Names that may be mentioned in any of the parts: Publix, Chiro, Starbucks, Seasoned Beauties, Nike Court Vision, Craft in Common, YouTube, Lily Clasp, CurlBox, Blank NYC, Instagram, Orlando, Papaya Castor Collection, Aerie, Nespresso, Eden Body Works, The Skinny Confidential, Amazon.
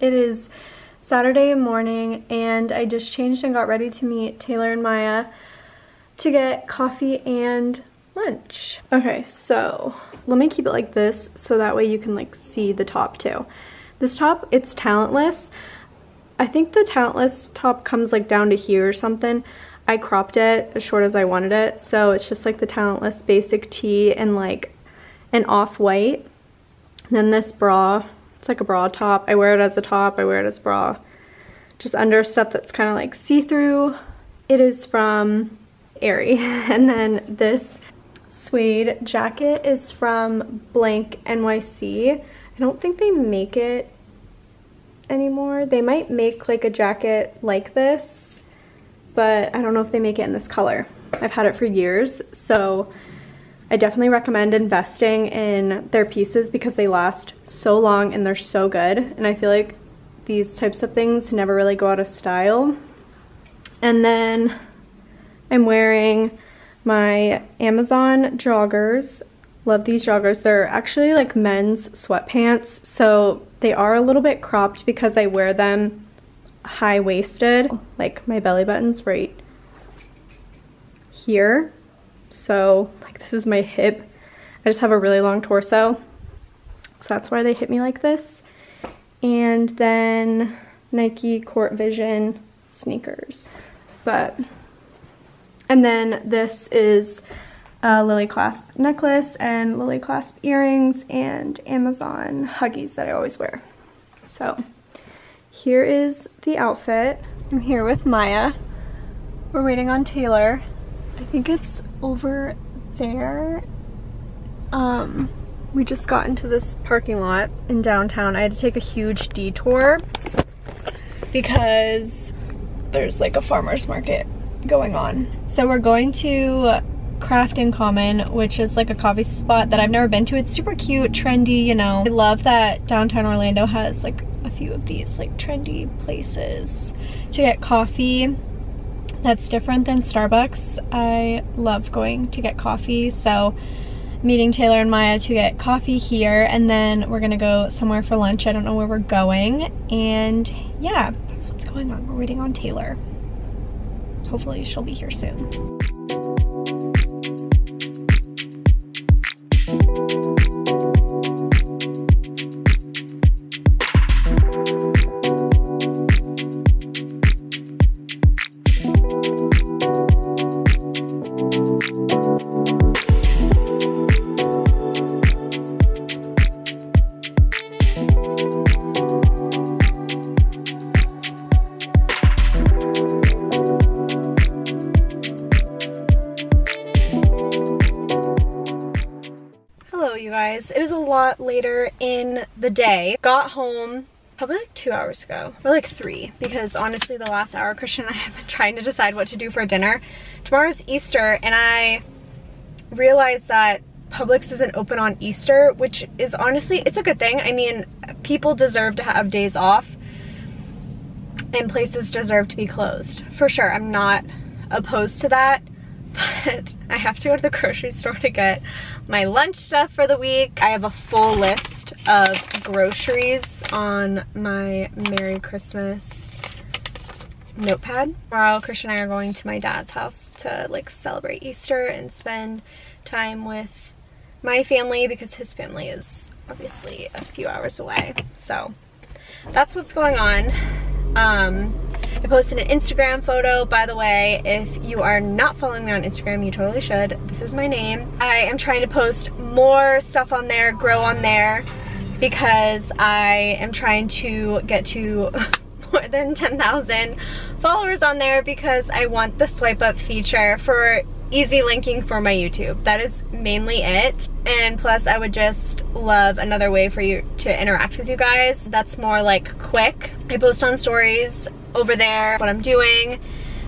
It is Saturday morning and I just changed and got ready to meet Taylor and Maya to get coffee and lunch. Okay, so let me keep it like this so that way you can like see the top too. This top, it's talentless. I think the talentless top comes like down to here or something. I cropped it as short as I wanted it, so it's just like the talentless basic tee and like an off-white. Then this bra, it's like a bra top. I wear it as a top, I wear it as a bra. Just under stuff that's kind of like see-through. It is from Aerie. And then this suede jacket is from Blank NYC. I don't think they make it anymore. They might make like a jacket like this, but I don't know if they make it in this color. I've had it for years, so I definitely recommend investing in their pieces because they last so long and they're so good. And I feel like these types of things never really go out of style. And then I'm wearing my Amazon joggers. Love these joggers. They're actually like men's sweatpants, so they are a little bit cropped because I wear them high-waisted, like my belly button's right here. So like this is my hip. I just have a really long torso, so that's why they hit me like this. And then Nike Court Vision sneakers. And then this is a Lily Clasp necklace and Lily Clasp earrings and Amazon Huggies that I always wear. So here is the outfit. I'm here with Maya. We're waiting on Taylor. I think it's over there. We just got into this parking lot in downtown. I had to take a huge detour because there's like a farmer's market going on. So we're going to Craft in Common, which is like a coffee spot that I've never been to. It's super cute, trendy, you know. I love that downtown Orlando has like a few of these like trendy places to get coffee. That's different than Starbucks. I love going to get coffee, so meeting Taylor and Maya to get coffee here, and then we're gonna go somewhere for lunch. I don't know where we're going, and yeah, that's what's going on. We're waiting on Taylor. Hopefully she'll be here soon. It is a lot later in the day. Got home probably like 2 hours ago, or like three, because honestly the last hour Christian and I have been trying to decide what to do for dinner. Tomorrow's Easter and I realized that Publix isn't open on Easter, which is honestly, it's a good thing. I mean, people deserve to have days off and places deserve to be closed. For sure, I'm not opposed to that. But I have to go to the grocery store to get my lunch stuff for the week. I have a full list of groceries on my Merry Christmas notepad. Tomorrow, Christian and I are going to my dad's house to like celebrate Easter and spend time with my family because his family is obviously a few hours away. So that's what's going on. I posted an Instagram photo, by the way. If you are not following me on Instagram, you totally should. This is my name. I am trying to post more stuff on there, grow on there, because I am trying to get to more than 10,000 followers on there because I want the swipe up feature for easy linking for my YouTube. That is mainly it. And plus I would just love another way for you to interact with you guys. That's more like quick. I post on stories over there what I'm doing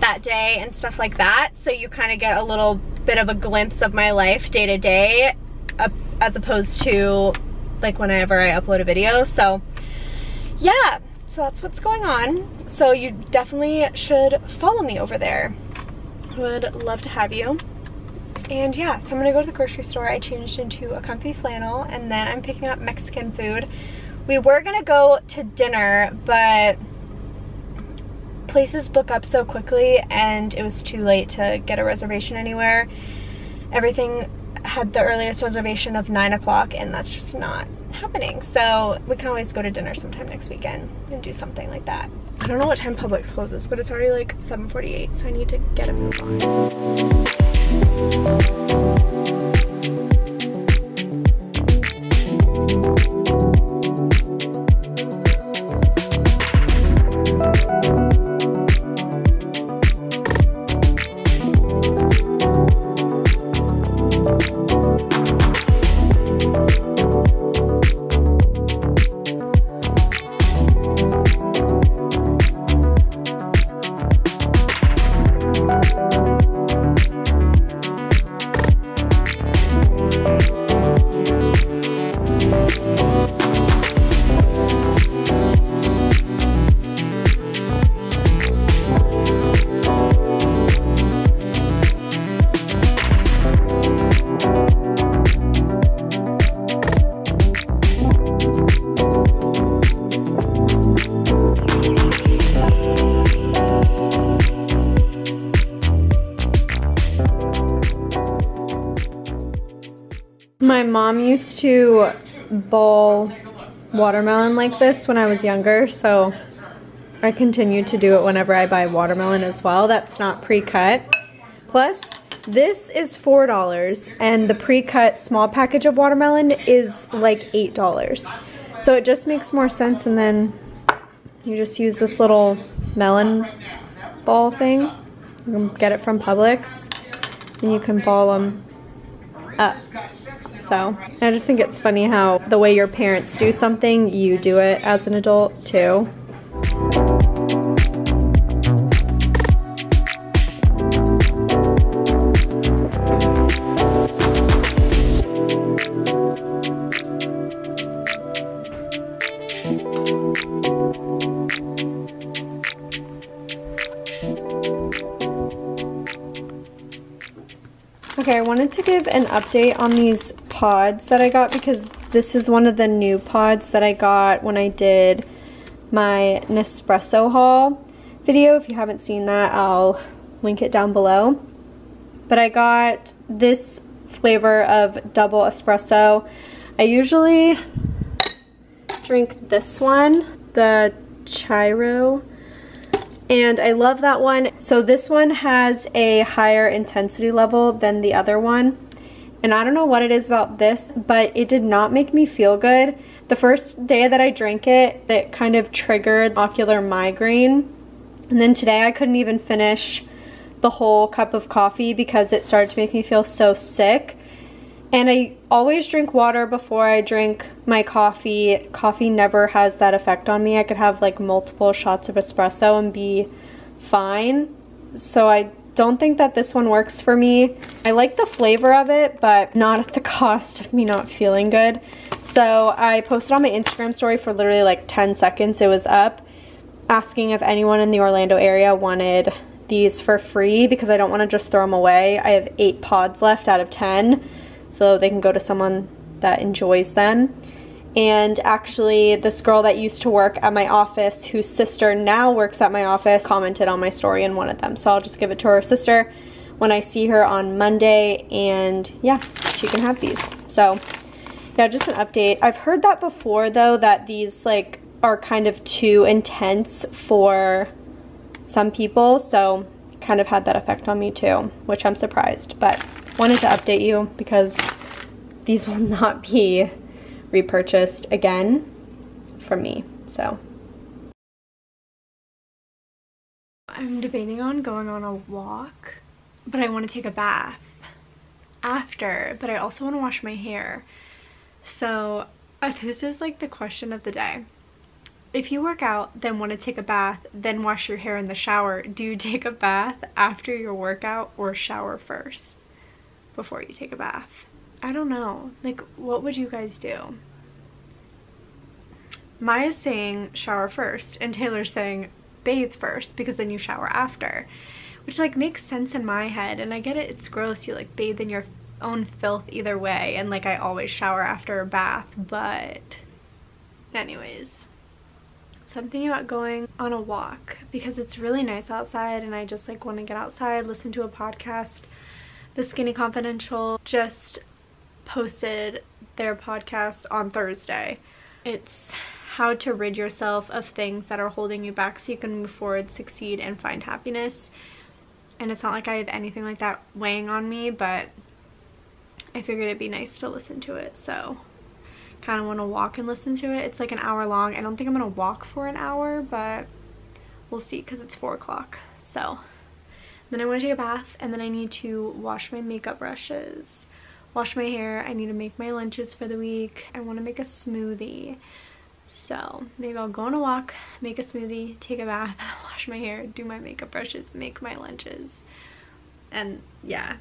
that day and stuff like that, so you kind of get a little bit of a glimpse of my life day to day as opposed to like whenever I upload a video. So yeah, so that's what's going on. So you definitely should follow me over there. Would love to have you. And yeah, so I'm gonna go to the grocery store. I changed into a comfy flannel and then I'm picking up Mexican food, We were gonna go to dinner, but places book up so quickly and it was too late to get a reservation anywhere. Everything had the earliest reservation of 9 o'clock, and that's just not happening. So we can always go to dinner sometime next weekend and do something like that. I don't know what time Publix closes, but it's already like 7:48, so I need to get a move on. My mom used to bowl watermelon like this when I was younger, so I continue to do it whenever I buy watermelon as well. That's not pre-cut. Plus, this is $4, and the pre-cut small package of watermelon is like $8. So it just makes more sense, and then you just use this little melon ball thing. You can get it from Publix, and you can ball them up. So I just think it's funny how the way your parents do something, you do it as an adult too. Okay, I wanted to give an update on these pods that I got, because this is one of the new pods that I got when I did my Nespresso haul video. If you haven't seen that, I'll link it down below. But I got this flavor of double espresso. I usually drink this one, the Chiro, and I love that one. So this one has a higher intensity level than the other one. And I don't know what it is about this, but it did not make me feel good. The first day that I drank it, it kind of triggered ocular migraine. And then today I couldn't even finish the whole cup of coffee because it started to make me feel so sick. And I always drink water before I drink my coffee. Coffee never has that effect on me. I could have like multiple shots of espresso and be fine. So I don't think that this one works for me. I like the flavor of it, but not at the cost of me not feeling good. So I posted on my Instagram story for literally like 10 seconds, it was up, asking if anyone in the Orlando area wanted these for free, because I don't want to just throw them away. I have 8 pods left out of 10, so they can go to someone that enjoys them. And actually, this girl that used to work at my office, whose sister now works at my office, commented on my story and wanted them. So I'll just give it to her sister when I see her on Monday, and yeah, she can have these. So yeah, just an update. I've heard that before though, that these like are kind of too intense for some people. So it kind of had that effect on me too, which I'm surprised, but wanted to update you because these will not be repurchased again from me. So I'm debating on going on a walk, but I want to take a bath after, but I also want to wash my hair. So this is like the question of the day. If you work out, then want to take a bath, then wash your hair in the shower, do you take a bath after your workout or shower first before you take a bath? I don't know, like, what would you guys do? Maya's saying shower first, and Taylor's saying bathe first, because then you shower after, which like makes sense in my head. And I get it, it's gross, you like bathe in your own filth either way, and like I always shower after a bath, but Anyways, so I'm thinking about going on a walk because it's really nice outside and I just like want to get outside, listen to a podcast. The Skinny Confidential just posted their podcast on Thursday. It's how to rid yourself of things that are holding you back so you can move forward, succeed, and find happiness. And it's not like I have anything like that weighing on me, but I figured it'd be nice to listen to it, so kind of want to walk and listen to it. It's like an hour long. I don't think I'm gonna walk for an hour, but we'll see because it's 4 o'clock. So then I want to take a bath, and then I need to wash my makeup brushes, wash my hair. I need to make my lunches for the week. I want to make a smoothie, so maybe I'll go on a walk, make a smoothie, take a bath, wash my hair, do my makeup brushes, make my lunches, and yeah.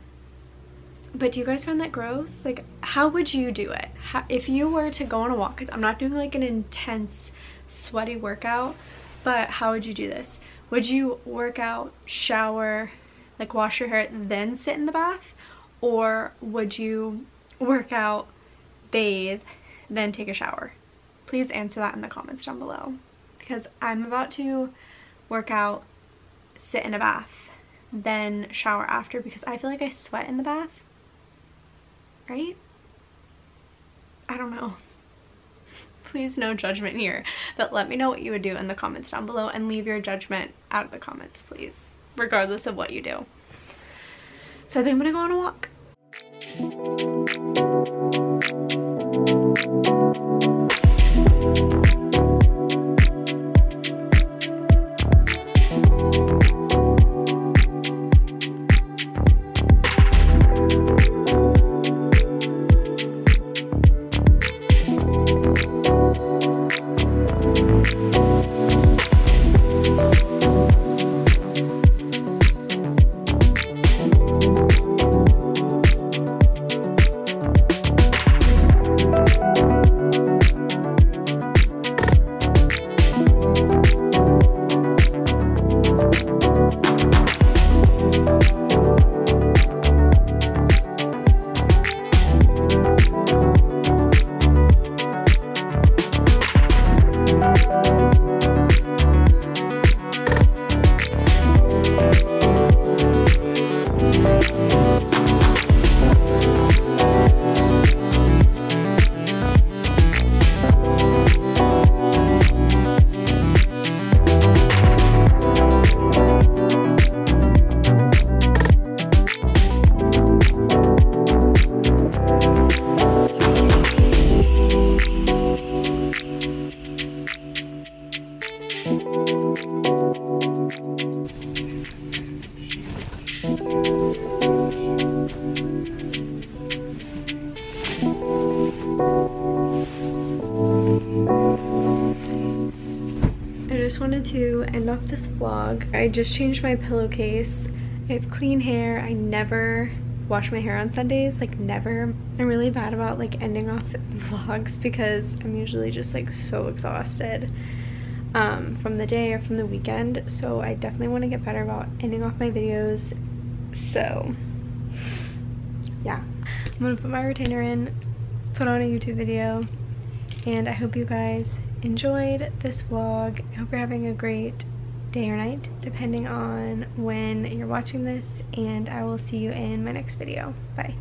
But do you guys find that gross? Like, how would you do it? If you were to go on a walk, 'cause I'm not doing like an intense sweaty workout, but how would you do this? Would you work out, shower, like wash your hair, then sit in the bath? Or would you work out, bathe, then take a shower? Please answer that in the comments down below, because I'm about to work out, sit in a bath, then shower after, because I feel like I sweat in the bath. Right? I don't know. Please, no judgment here, but let me know what you would do in the comments down below, and leave your judgment out of the comments, please, regardless of what you do. So I think I'm gonna go on a walk. This vlog. I just changed my pillowcase. I have clean hair. I never wash my hair on Sundays, like never. I'm really bad about like ending off vlogs because I'm usually just like so exhausted from the day or from the weekend, so I definitely want to get better about ending off my videos. So yeah, I'm gonna put my retainer in, put on a YouTube video, and I hope you guys enjoyed this vlog. I hope you're having a great day or night, depending on when you're watching this, and I will see you in my next video. Bye.